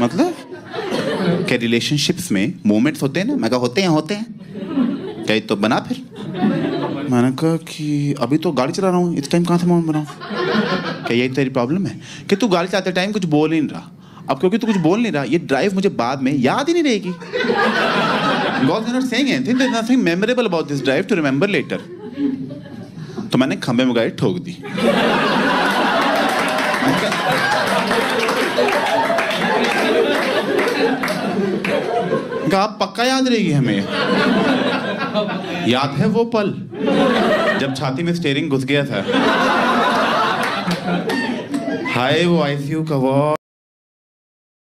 मतलब क्या रिलेशनशिप्स में मोमेंट्स होते हैं ना? मैं कहा होते हैं क्या? तो बना फिर। मैंने कहा कि अभी तो गाड़ी चला रहा हूँ, इस टाइम कहाँ से मोमेंट बनाऊँ? क्या यही तेरी प्रॉब्लम है कि तू गाड़ी चलाते टाइम कुछ बोल ही नहीं रहा? अब क्योंकि तू कुछ बोल नहीं रहा, ये ड्राइव मुझे बाद में याद ही नहीं रहेगी। तो मैंने खंबे में गाड़ी ठोक दी। आप पक्का याद रहेगी हमें। याद है वो पल जब छाती में स्टीयरिंग घुस गया था। हाय वो आईसीयू का वो